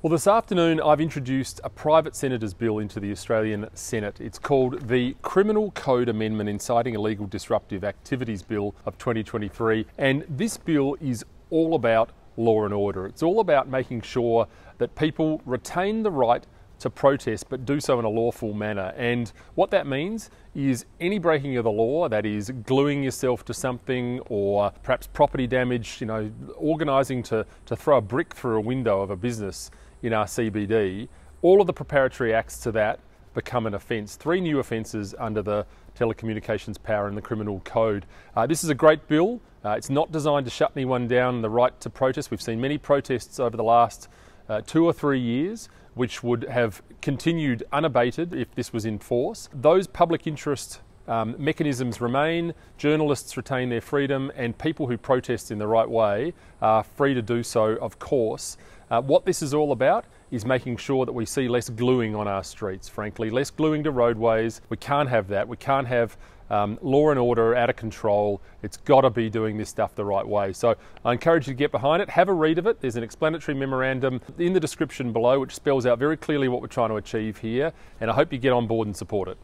Well, this afternoon I've introduced a private senator's bill into the Australian Senate. It's called the Criminal Code Amendment (Inciting Illegal Disruptive Activities) Bill of 2023, and this bill is all about law and order. It's all about making sure that people retain the right to protest, but do so in a lawful manner. And what that means is any breaking of the law, that is gluing yourself to something or perhaps property damage, organising to throw a brick through a window of a business in our CBD, all of the preparatory acts to that become an offence. 3 new offences under the Telecommunications Power and the Criminal Code. This is a great bill. It's not designed to shut anyone down the right to protest. We've seen many protests over the last 2 or 3 years, which would have continued unabated if this was in force. Those public interest mechanisms remain, journalists retain their freedom, and people who protest in the right way are free to do so, of course. What this is all about is making sure that we see less gluing on our streets, frankly, less gluing to roadways. We can't have that. We can't have law and order out of control. It's got to be doing this stuff the right way. So I encourage you to get behind it, have a read of it. There's an explanatory memorandum in the description below which spells out very clearly what we're trying to achieve here, and I hope you get on board and support it.